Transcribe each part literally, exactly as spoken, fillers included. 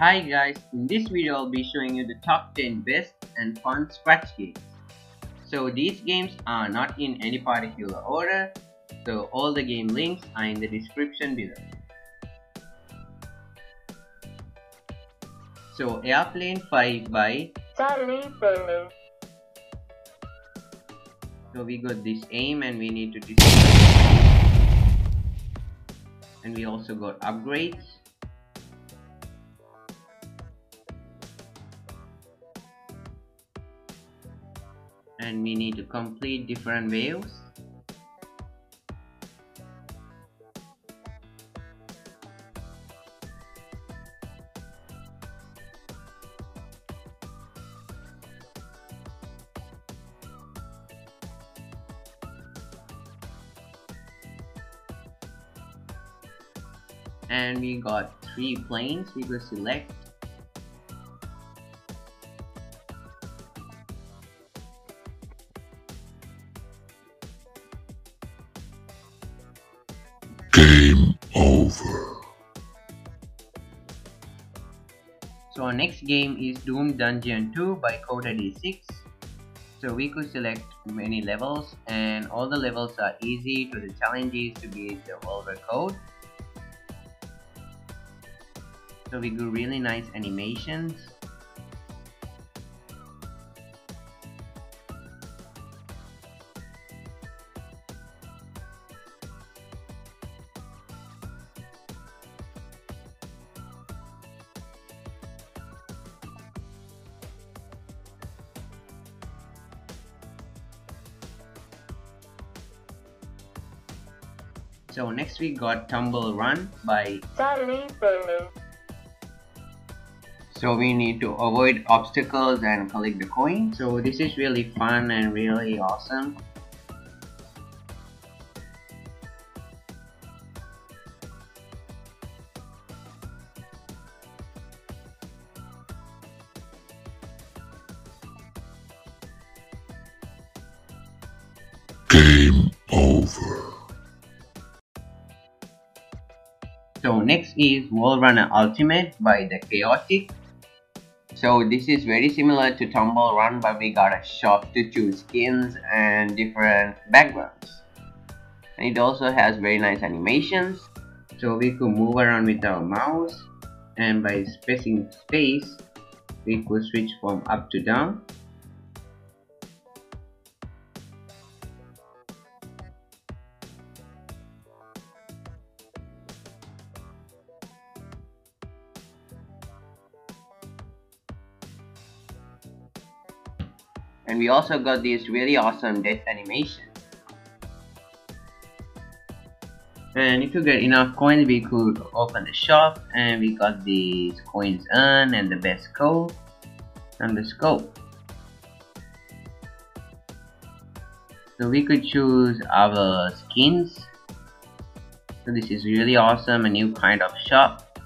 Hi guys, in this video I'll be showing you the top ten best and fun Scratch games. So these games are not in any particular order, so all the game links are in the description below. So Airplane five by Charlie Bailey. So we got this aim and we need to disable. And we also got upgrades. And we need to complete different waves. And we got three planes we could select. Game over. So our next game is Doom Dungeon two by Coda D six. So we could select many levels and all the levels are easy to the challenges to beat the world record. So we do really nice animations. So next we got Tumble Run by Charlie Bailey. So we need to avoid obstacles and collect the coin. So this is really fun and really awesome. Game over. So next is World Runner Ultimate by the Chaotic. So this is very similar to Tumble Run, but we got a shop to choose skins and different backgrounds. And it also has very nice animations. So we could move around with our mouse, and by pressing space, we could switch from up to down. And we also got these really awesome death animations. And if you get enough coins, we could open the shop and we got these coins earned and the best scope and the scope. So we could choose our skins. So this is really awesome, a new kind of shop.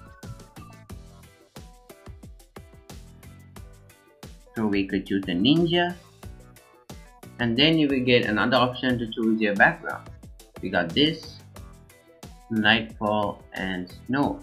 So we could choose the ninja. And then you will get another option to choose your background. We got this, nightfall and snow.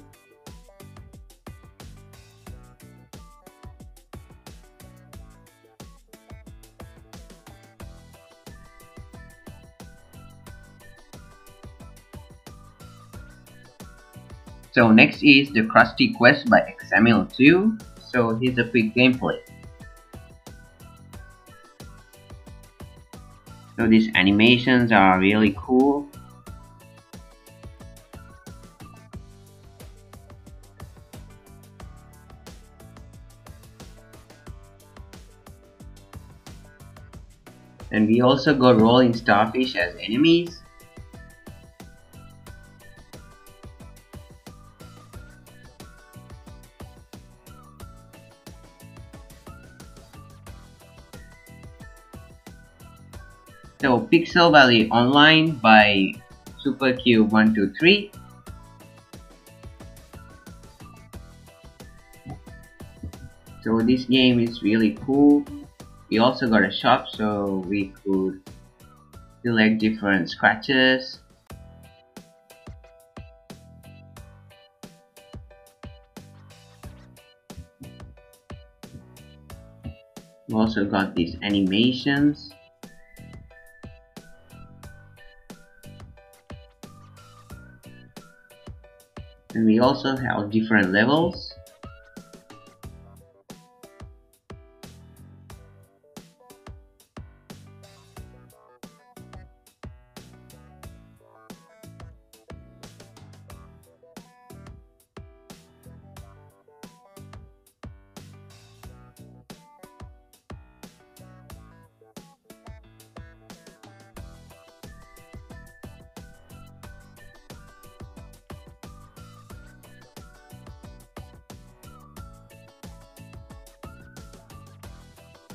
So next is The Crusty Quest by Xamuil two. So here's a quick gameplay. So these animations are really cool. And we also got rolling starfish as enemies. So Pixel Valley Online by SuperCube one two three. So this game is really cool. We also got a shop, so we could select different scratches. We also got these animations. And we also have different levels.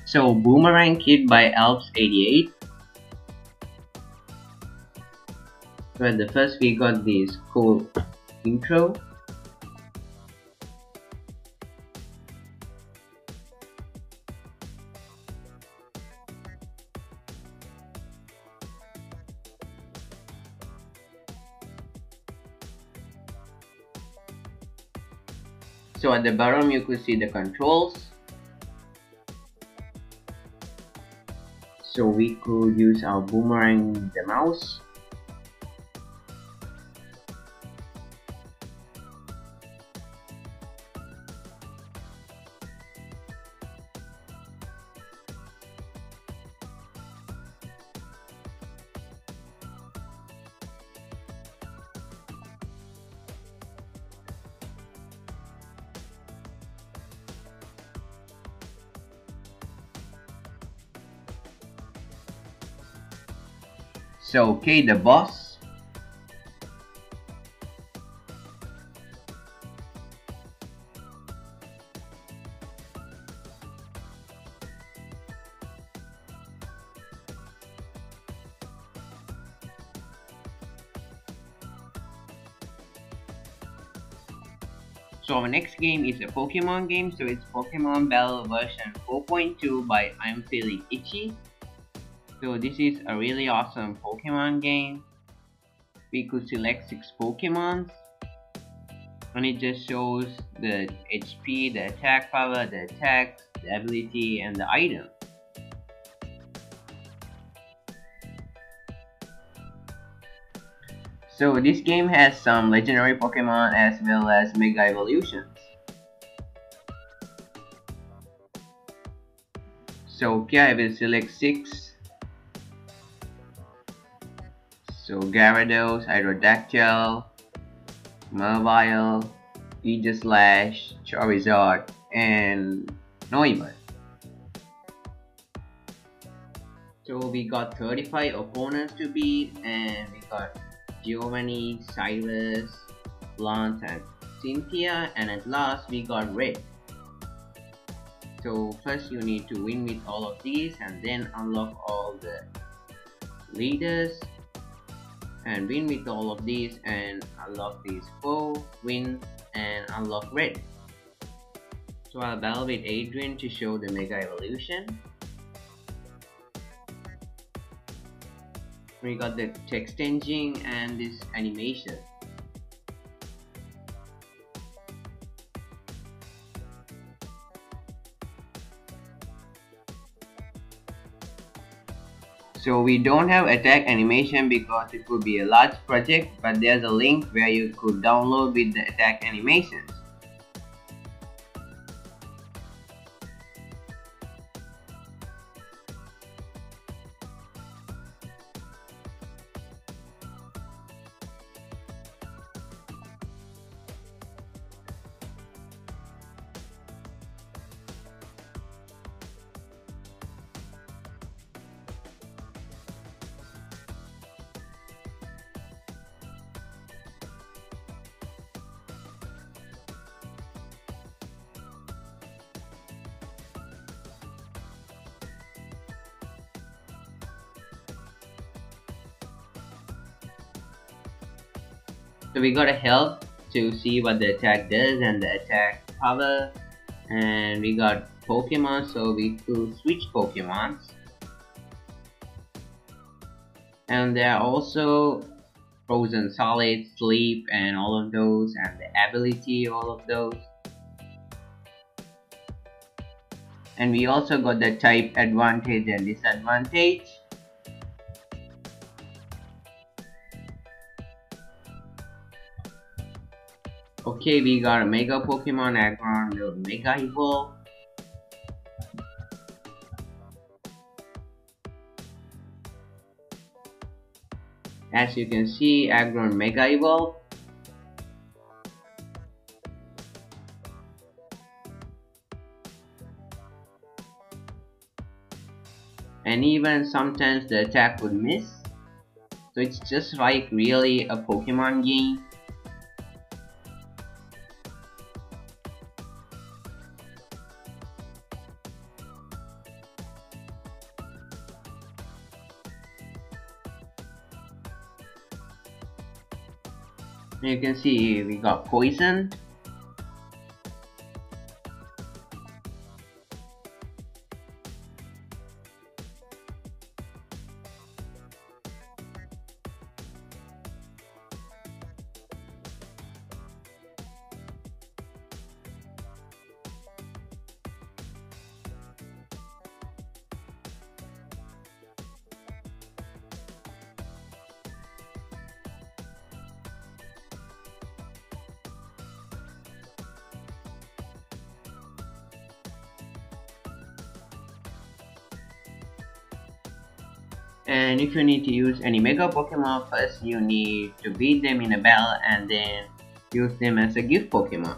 So Boomerang Kid by Alps eighty-eight. But the first we got this cool intro. So at the bottom you could see the controls. So we could use our boomerang with the mouse. So, okay, the boss. So our next game is a Pokemon game, so it's Pokemon Battle version four point two by I'm Feeling Itchy. So this is a really awesome Pokemon game. We could select six Pokemons, and it just shows the H P, the attack power, the attacks, the ability, and the item. So this game has some legendary Pokemon as well as Mega Evolutions. So okay, I will select six. So Gyarados, Hydrodactyl, Mervile, Aegislash, Charizard, and Noivern. So we got thirty-five opponents to beat, and we got Giovanni, Cyrus, Lance, and Cynthia, and at last we got Red. So first you need to win with all of these and then unlock all the leaders. And win with all of these and unlock these four, win and unlock Red. So I'll battle with Adrian to show the Mega Evolution. We got the text engine and this animation. So we don't have attack animation because it could be a large project, but there's a link where you could download with the attack animations. So we got a help to see what the attack does and the attack power, and we got Pokemon, so we could switch Pokemons. And there are also frozen solid, sleep, and all of those, and the ability, all of those. and we also got the type advantage and disadvantage. Okay, we got a Mega Pokemon Aggron, the Mega Evolve. As you can see, Aggron Mega Evolve. And even sometimes the attack would miss. So it's just like really a Pokemon game. You can see we got poisoned. And if you need to use any Mega Pokemon, first you need to beat them in a battle and then use them as a gift Pokemon.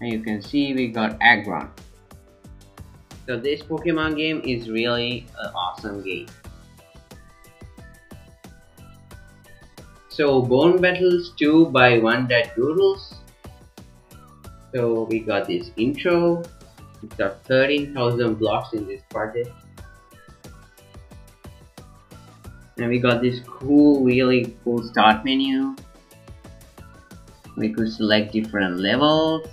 And you can see we got Aggron. So this Pokemon game is really an awesome game. So Bone Battles two by one Dad Doodles. So we got this intro. It's got thirteen thousand blocks in this project. And we got this cool, really cool start menu. We could select different levels.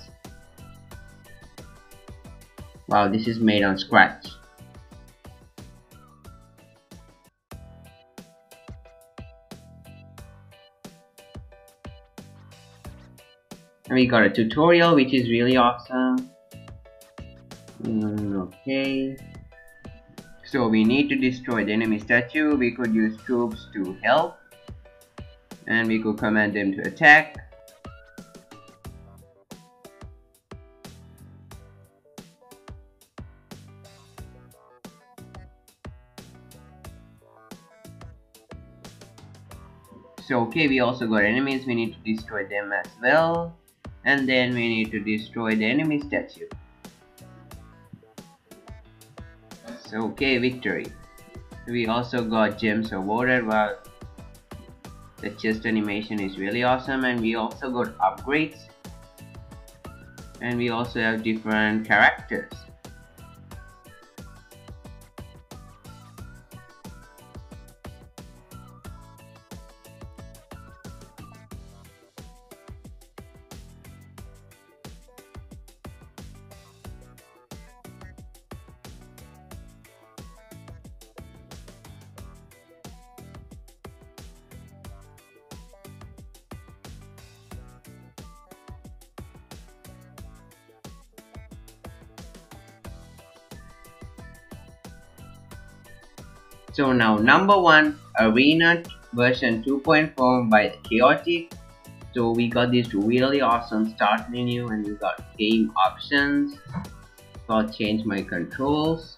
Wow, this is made on Scratch. And we got a tutorial, which is really awesome. Okay, so we need to destroy the enemy statue. We could use troops to help, and we could command them to attack. So okay, we also got enemies. We need to destroy them as well, and then we need to destroy the enemy statue. Okay, victory. We also got gems awarded. Wow, the chest animation is really awesome, and we also got upgrades, and we also have different characters. So now number one, Arena version two point four by the Chaotic. So we got this really awesome start menu, and we got game options. So I'll change my controls.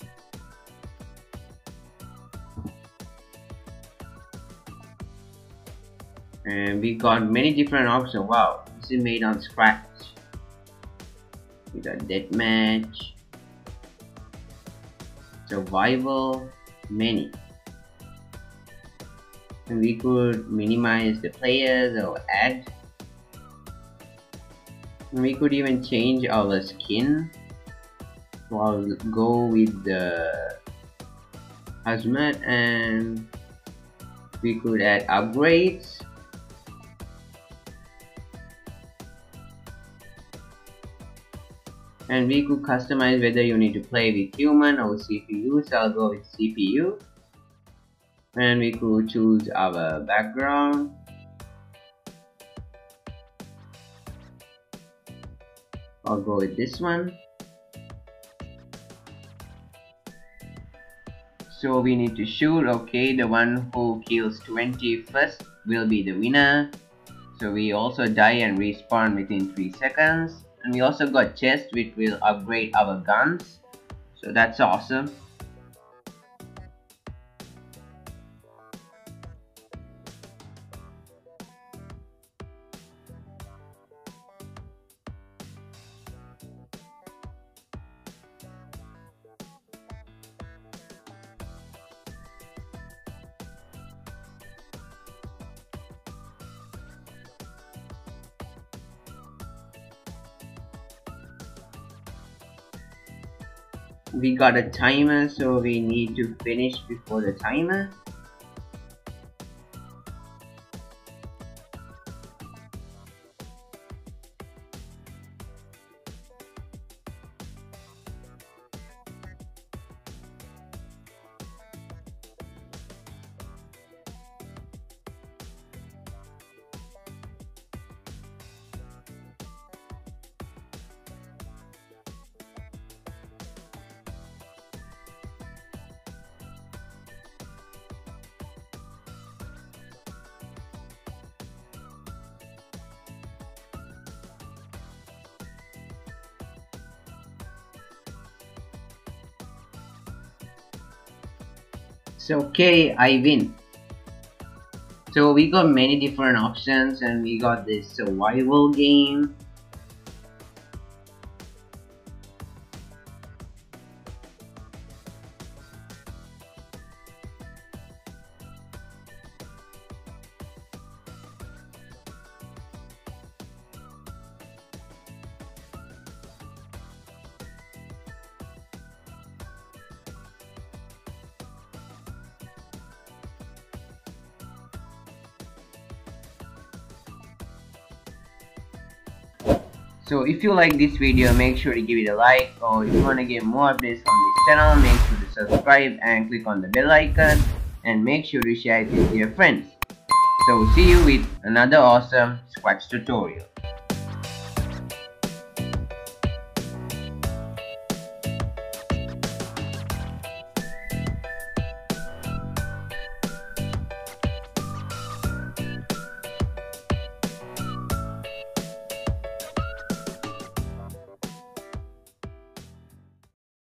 And we got many different options. Wow, this is made on Scratch. We got deathmatch, survival, many. And we could minimize the players or add. And we could even change our skin. So I'll go with the Hazmat, and we could add upgrades. And we could customize whether you need to play with human or C P U, so I'll go with C P U. And we could choose our background. I'll go with this one. So we need to shoot. Okay, the one who kills twenty first will be the winner. So we also die and respawn within three seconds. And we also got chests which will upgrade our guns. So that's awesome. We got a timer, so we need to finish before the timer. Okay, I win. So we got many different options, and we got this survival game. So if you like this video, make sure to give it a like, or if you want to get more updates from this channel, make sure to subscribe and click on the bell icon, and make sure to share it with your friends. So see you with another awesome Scratch tutorial.